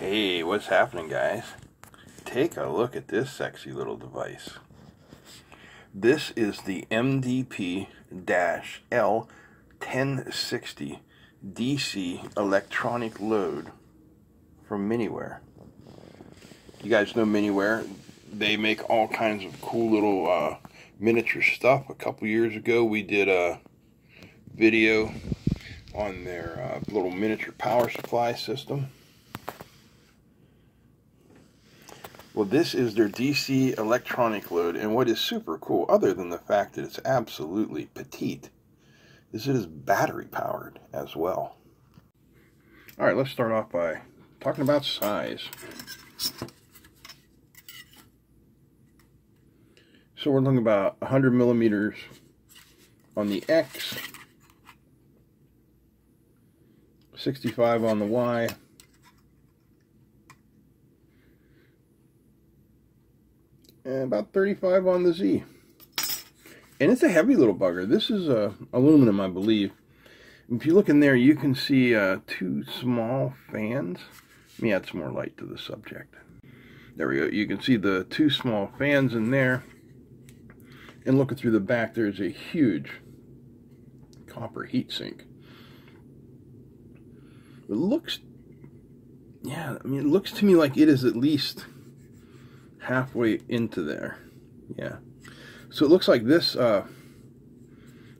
Hey, what's happening, guys? Take a look at this sexy little device. This is the MDP L1060 DC electronic load from Miniware. You guys know Miniware. They make all kinds of cool little miniature stuff. A couple years ago, we did a video on their little miniature power supply system. Well, this is their DC electronic load, and what is super cool, other than the fact that it's absolutely petite, is it is battery powered as well. All right, let's start off by talking about size. So we're looking about 100 millimeters on the X, 65 on the Y, about 35 on the Z. And it's a heavy little bugger. This is aluminum, I believe. If you look in there, you can see two small fans. Let me add some more light to the subject. There we go. You can see the two small fans in there. And looking through the back, there's a huge copper heatsink. It looks, yeah, I mean, it looks to me like it is at least halfway into there. Yeah, so it looks like this, you know,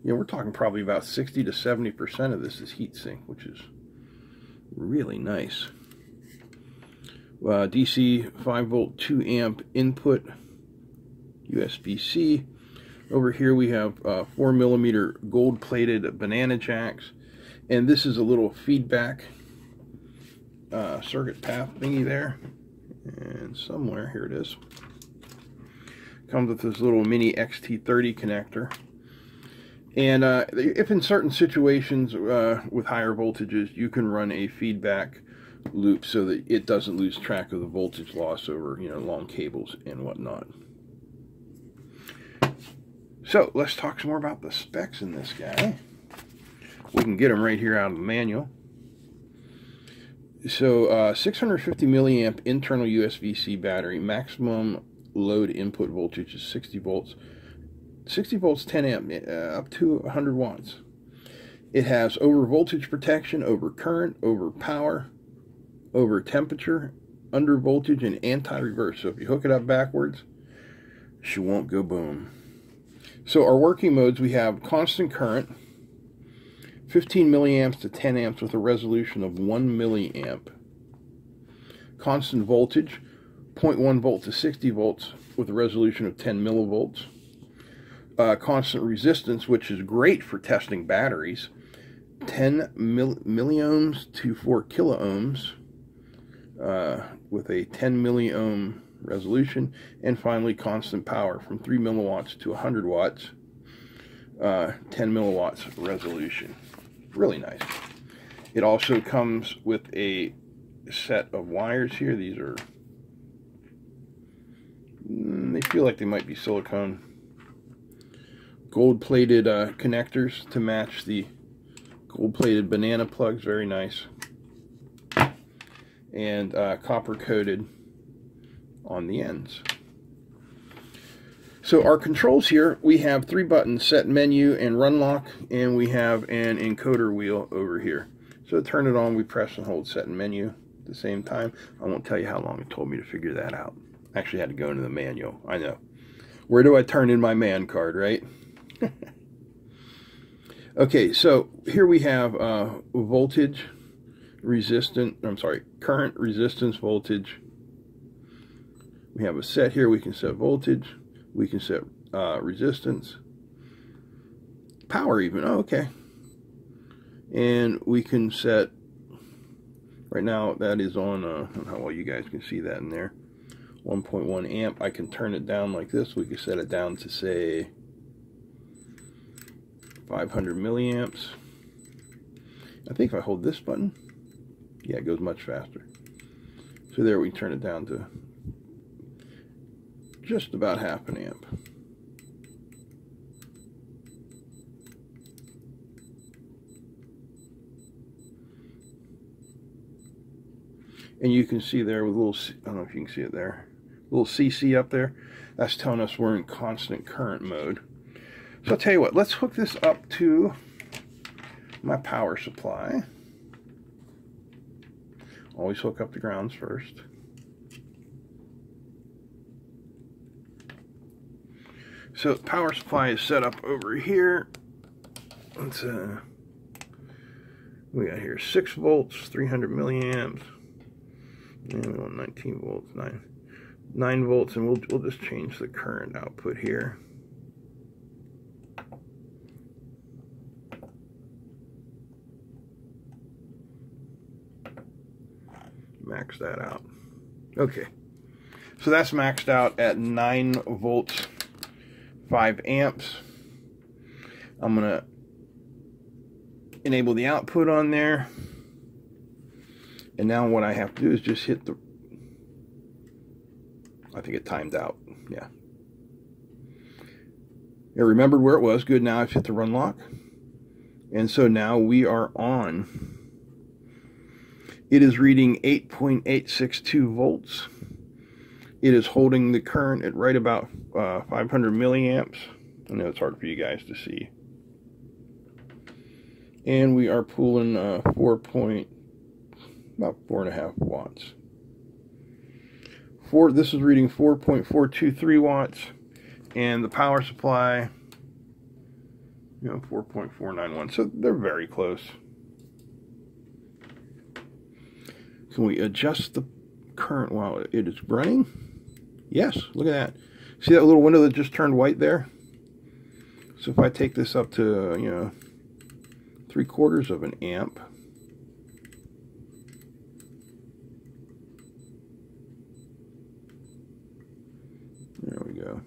we're talking probably about 60% to 70% of this is heatsink, which is really nice. DC 5V 2A input, USB-C. Over here we have 4mm gold plated banana jacks, and this is a little feedback circuit path thingy there. And somewhere, here it is, comes with this little mini XT30 connector. And if in certain situations with higher voltages, you can run a feedback loop so that it doesn't lose track of the voltage loss over, you know, long cables and whatnot. So let's talk some more about the specs in this guy. We can get them right here out of the manual. So 650 milliamp internal USB-C battery, maximum load input voltage is 60 volts, 10 amp, up to 100 watts. It has over voltage protection, over current, over power, over temperature, under voltage, and anti-reverse. So if you hook it up backwards, she won't go boom. So our working modes, we have constant current, 15 milliamps to 10 amps with a resolution of 1 milliamp. Constant voltage, 0.1 volt to 60 volts with a resolution of 10 millivolts. Constant resistance, which is great for testing batteries, 10 milliohms to 4 kilo ohms with a 10 milliohm resolution. And finally, constant power from 3 milliwatts to 100 watts, 10 milliwatts resolution. Really nice. It also comes with a set of wires here. These are, they feel like they might be silicone, gold plated connectors to match the gold plated banana plugs. Very nice. And copper coated on the ends. So our controls here, we have three buttons, set menu and run lock, and we have an encoder wheel over here. So to turn it on, we press and hold set and menu at the same time. I won't tell you how long it told me to figure that out. I actually had to go into the manual, I know. Where do I turn in my man card, right? Okay, so here we have voltage, resistance, I'm sorry, current, resistance, voltage. We have a set here, we can set voltage. We can set resistance, power even, oh, okay. And we can set, right now that is on, I don't know how well you guys can see that in there, 1.1 amp. I can turn it down like this. We can set it down to say 500 milliamps. I think if I hold this button, yeah, it goes much faster. So there we can turn it down to just about half an amp. and you can see there with a little, I don't know if you can see it there, little CC up there, that's telling us we're in constant current mode. So I'll tell you what, let's hook this up to my power supply. Always hook up the grounds first. So power supply is set up over here. It's a, we got here 6 volts, 300 milliamps, and we want 19 volts, 9 volts, and we'll just change the current output here. Max that out. Okay, so that's maxed out at 9 volts, 5 amps. I'm gonna enable the output on there, and now what I have to do is just hit the, I think it timed out. Yeah, it remembered where it was. Good, now I've hit the run lock, and so now we are on. It is reading 8.862 volts. It is holding the current at right about 500 milliamps. I know it's hard for you guys to see. And we are pulling about 4.5 watts. This is reading 4.423 watts, and the power supply, 4.491. So they're very close. Can we adjust the current while it is running? Yes, look at that. See that little window that just turned white there? So if I take this up to, 3/4 of an amp, there we go,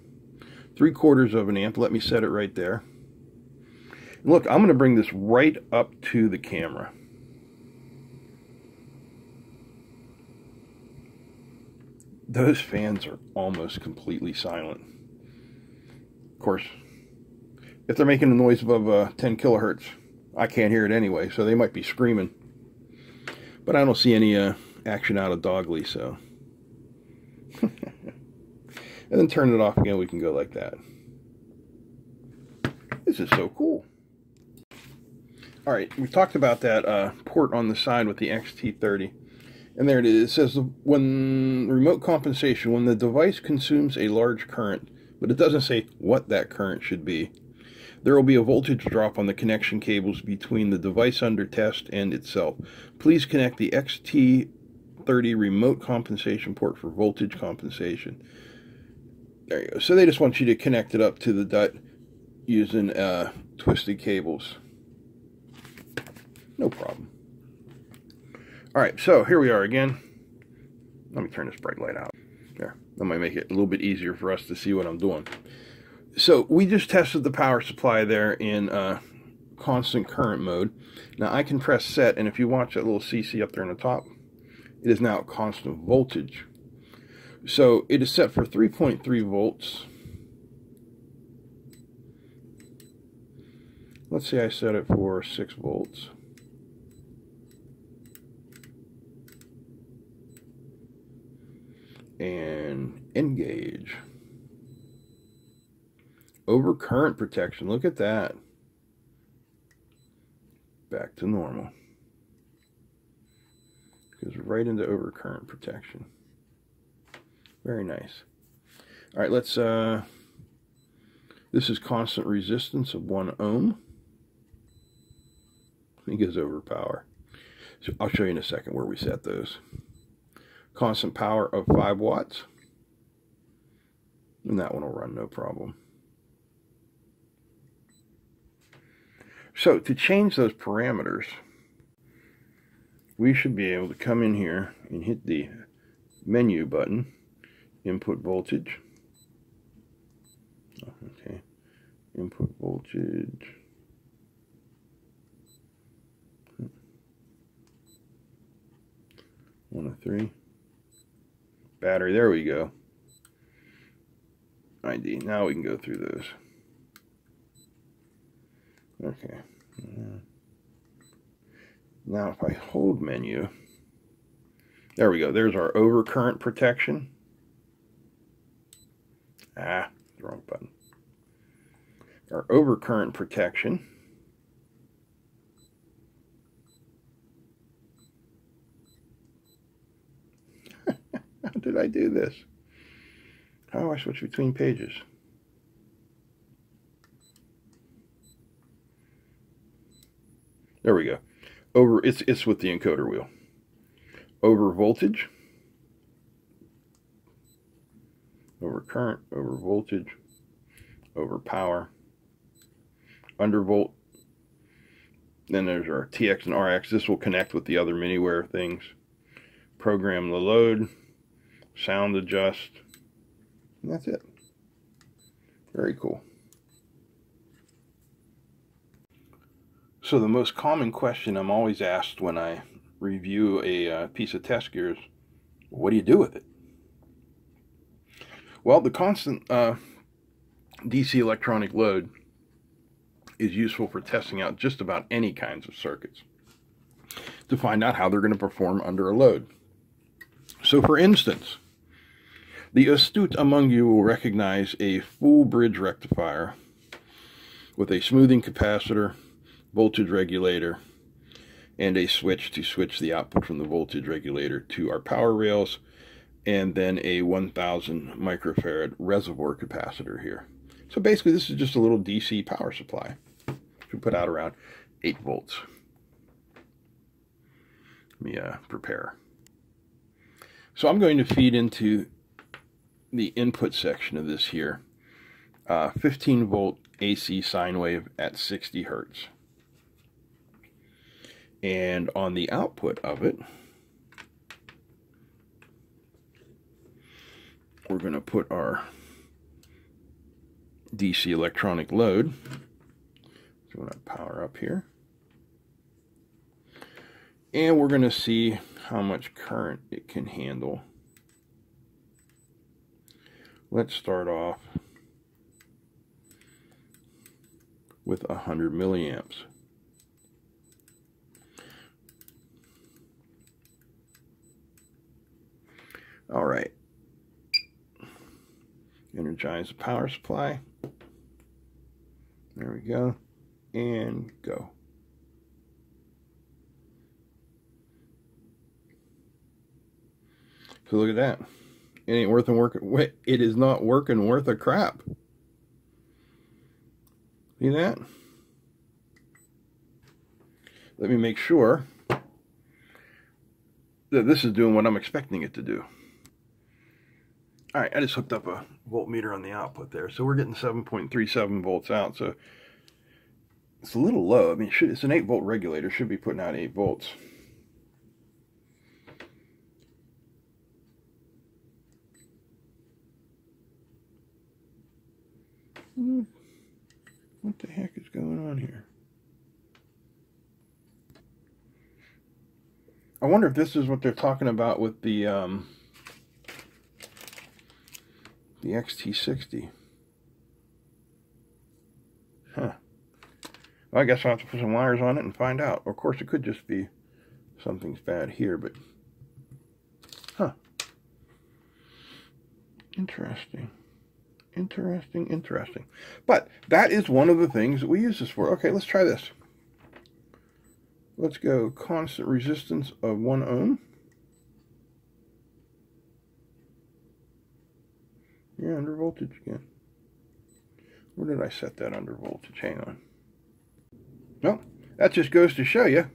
3/4 of an amp, let me set it right there. And look, I'm going to bring this right up to the camera. Those fans are almost completely silent. Of course, if they're making a noise above 10 kilohertz, I can't hear it anyway, so they might be screaming. But I don't see any action out of Dogly, so. And then turn it off again, we can go like that. This is so cool. All right, we talked about that port on the side with the XT30. And there it is. It says when remote compensation, when the device consumes a large current, but it doesn't say what that current should be, there will be a voltage drop on the connection cables between the device under test and itself. Please connect the XT30 remote compensation port for voltage compensation. There you go. So they just want you to connect it up to the DUT using twisted cables. No problem. Alright, so here we are again. Let me turn this bright light out. There, that might make it a little bit easier for us to see what I'm doing. So we just tested the power supply there in constant current mode. Now I can press set, and if you watch that little CC up there on the top, it is now constant voltage. So it is set for 3.3 volts. Let's say I set it for 6 volts. And engage over current protection. Look at that, back to normal, goes right into overcurrent protection. Very nice. All right, let's this is constant resistance of 1 ohm. It goes over power, so I'll show you in a second where we set those. Constant power of 5 watts. And that one will run no problem. So to change those parameters, we should be able to come in here and hit the menu button, input voltage. Okay, input voltage. One of three. Battery, there we go. ID, now we can go through those. Okay. Now if I hold menu, There we go. There's our overcurrent protection. Ah, wrong button. Our overcurrent protection. How did I do this? How do I switch between pages? There we go. Over, it's with the encoder wheel. Over voltage. Over current, over voltage, over power, undervolt. Then there's our TX and RX. This will connect with the other Miniware things. Program the load, sound adjust, and that's it. Very cool. So the most common question I'm always asked when I review a piece of test gear is, what do you do with it? Well, the constant DC electronic load is useful for testing out just about any kinds of circuits to find out how they're going to perform under a load. So for instance, the astute among you will recognize a full bridge rectifier with a smoothing capacitor, voltage regulator, and a switch to switch the output from the voltage regulator to our power rails, and then a 1000 microfarad reservoir capacitor here. So basically this is just a little DC power supply. We put out around 8 volts. Let me prepare. So I'm going to feed into the input section of this here, 15 volt AC sine wave at 60 hertz. And on the output of it, we're going to put our DC electronic load. So I'm going to power up here. And we're going to see how much current it can handle. Let's start off with 100 milliamps. All right. Energize the power supply. There we go. And go. So look at that. It ain't worth a work. Wait, it is not working worth a crap. See that? Let me make sure that this is doing what I'm expecting it to do. All right, I just hooked up a voltmeter on the output there. So we're getting 7.37 volts out. So it's a little low. I mean, it's an 8 volt regulator. Should be putting out 8 volts. What the heck is going on here? I wonder if this is what they're talking about with the XT60. Huh. Well, I guess I'll have to put some wires on it and find out. Of course, it could just be something's bad here, but... Huh. Interesting. Interesting, interesting. But that is one of the things that we use this for. Okay, let's try this. Let's go constant resistance of 1 ohm. Yeah, under voltage again. Where did I set that under voltage? Hang on. Well, that just goes to show you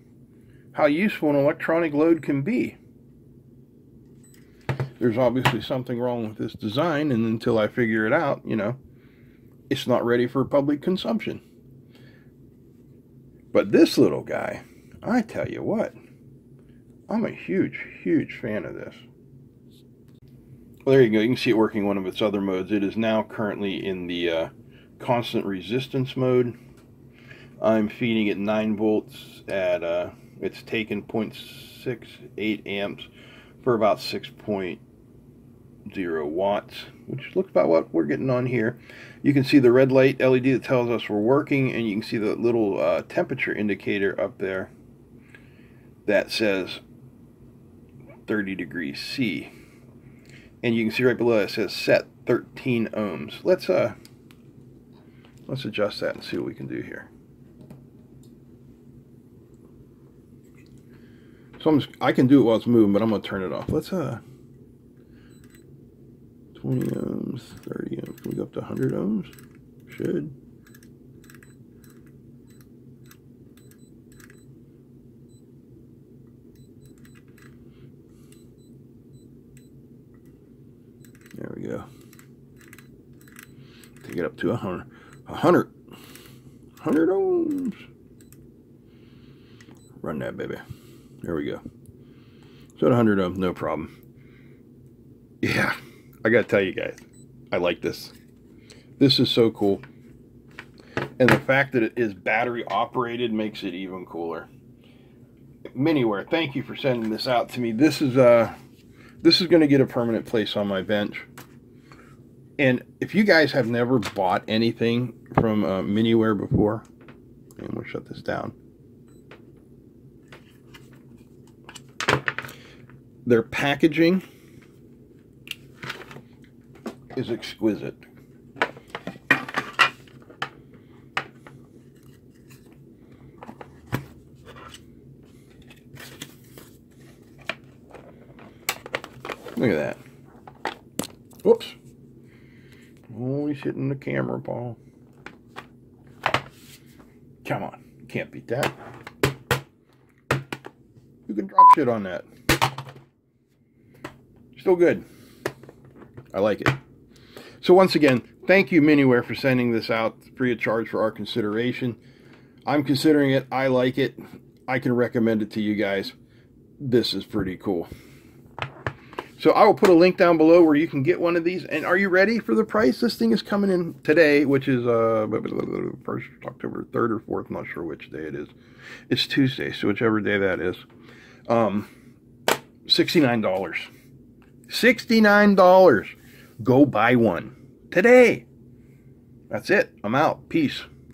how useful an electronic load can be. There's obviously something wrong with this design, and until I figure it out, you know, it's not ready for public consumption. But this little guy, I tell you what, I'm a huge, huge fan of this. Well, there you go. You can see it working one of its other modes. It is now currently in the constant resistance mode. I'm feeding it 9 volts at, it's taken 0.68 amps for about 6.0 watts, which looks about what we're getting on here. You can see the red light LED that tells us we're working, and you can see the little temperature indicator up there that says 30 degrees C. And you can see right below it says set 13 ohms. Let's adjust that and see what we can do here. So I can do it while it's moving, but I'm going to turn it off. Let's 20 ohms, 30 ohms. Can we go up to 100 ohms? Should. There we go. Take it up to 100. 100 ohms. Run that, baby. There we go. So at 100 ohms, no problem. Yeah, I gotta tell you guys, I like this. This is so cool. And the fact that it is battery operated makes it even cooler. Miniware, thank you for sending this out to me. This is gonna get a permanent place on my bench. And if you guys have never bought anything from Miniware before, and we'll shut this down. Their packaging is exquisite. Look at that. Whoops. Oh, he's hitting the camera, Paul. Come on. Can't beat that. You can drop shit on that. Still good. I like it. So once again, thank you Miniware for sending this out free of charge for our consideration. I'm considering it. I like it. I can recommend it to you guys. This is pretty cool. So I will put a link down below where you can get one of these. And are you ready for the price? This thing is coming in today, which is first October 3rd or 4th. I'm not sure which day it is. It's Tuesday, so whichever day that is. $69. $69. Go buy one today. That's it. I'm out. Peace.